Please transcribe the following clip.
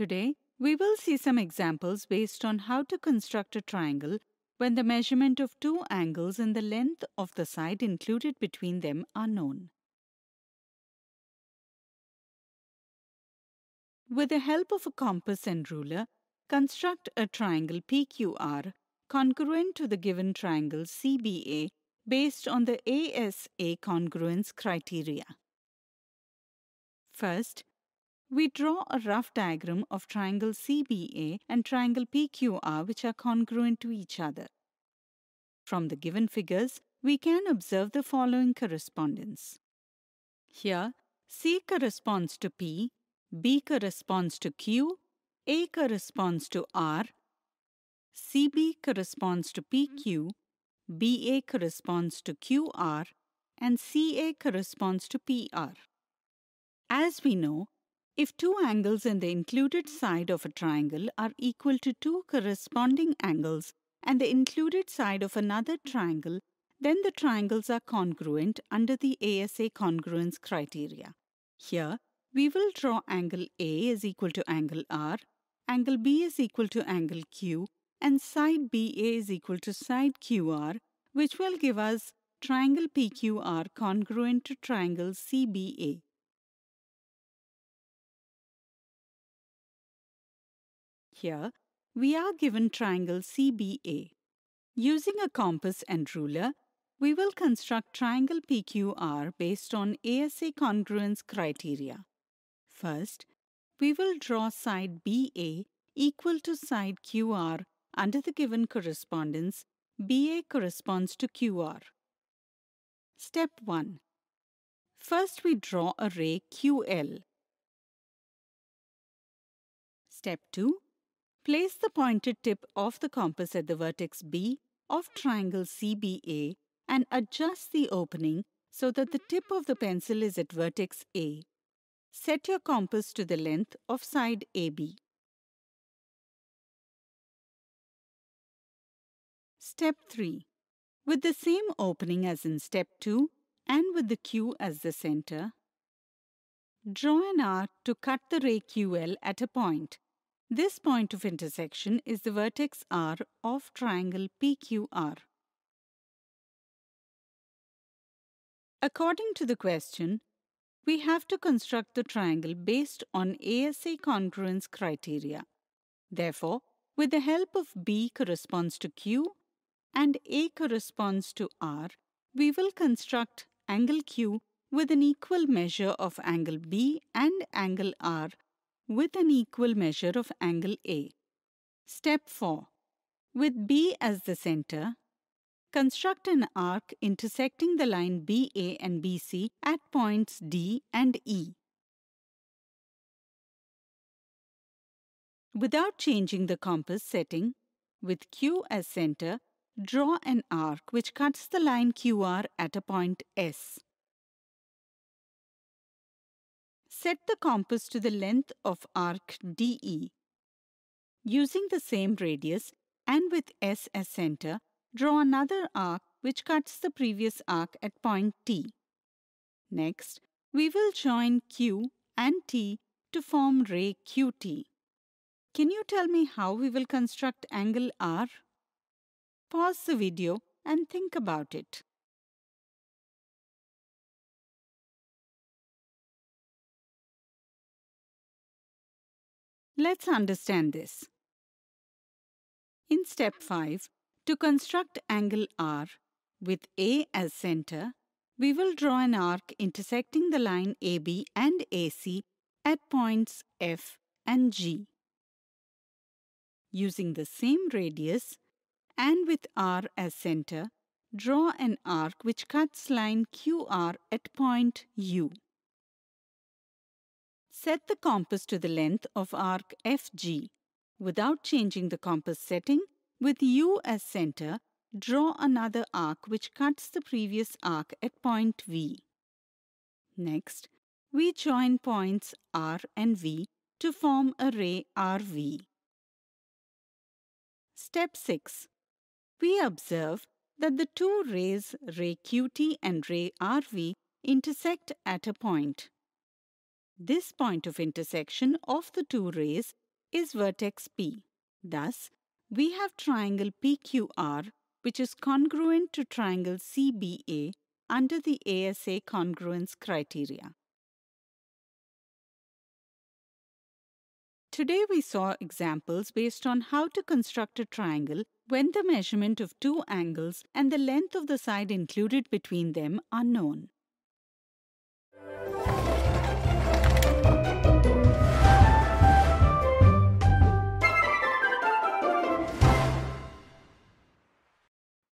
Today, we will see some examples based on how to construct a triangle when the measurement of two angles and the length of the side included between them are known. With the help of a compass and ruler, construct a triangle PQR congruent to the given triangle CBA based on the ASA congruence criteria. First, we draw a rough diagram of triangle CBA and triangle PQR which are congruent to each other. From the given figures, we can observe the following correspondence. Here, C corresponds to P, B corresponds to Q, A corresponds to R, CB corresponds to PQ, BA corresponds to QR, and CA corresponds to PR. As we know, if two angles in the included side of a triangle are equal to two corresponding angles and the included side of another triangle, then the triangles are congruent under the ASA congruence criteria. Here, we will draw angle A is equal to angle R, angle B is equal to angle Q, and side BA is equal to side QR, which will give us triangle PQR congruent to triangle CBA. Here, we are given triangle CBA. Using a compass and ruler, we will construct triangle PQR based on ASA congruence criteria. First, we will draw side BA equal to side QR under the given correspondence. BA corresponds to QR. Step 1. First, we draw a ray QL. Step 2. Place the pointed tip of the compass at the vertex B of triangle CBA and adjust the opening so that the tip of the pencil is at vertex A. Set your compass to the length of side AB. Step 3. With the same opening as in step 2 and with the Q as the center, draw an arc to cut the ray QL at a point. This point of intersection is the vertex R of triangle PQR. According to the question, we have to construct the triangle based on ASA congruence criteria. Therefore, with the help of B corresponds to Q and A corresponds to R, we will construct angle Q with an equal measure of angle B and angle R with an equal measure of angle A. Step 4. With B as the center, construct an arc intersecting the line BA and BC at points D and E. Without changing the compass setting, with Q as center, draw an arc which cuts the line QR at a point S. Set the compass to the length of arc DE. Using the same radius and with S as center, draw another arc which cuts the previous arc at point T. Next, we will join Q and T to form ray QT. Can you tell me how we will construct angle R? Pause the video and think about it. Let's understand this. In step 5, to construct angle R with A as center, we will draw an arc intersecting the line AB and AC at points F and G. Using the same radius and with R as center, draw an arc which cuts line QR at point U. Set the compass to the length of arc FG. Without changing the compass setting, with U as center, draw another arc which cuts the previous arc at point V. Next, we join points R and V to form a ray RV. Step 6. We observe that the two rays, ray QT and ray RV, intersect at a point. This point of intersection of the two rays is vertex P. Thus, we have triangle PQR, which is congruent to triangle CBA under the ASA congruence criteria. Today we saw examples based on how to construct a triangle when the measurement of two angles and the length of the side included between them are known.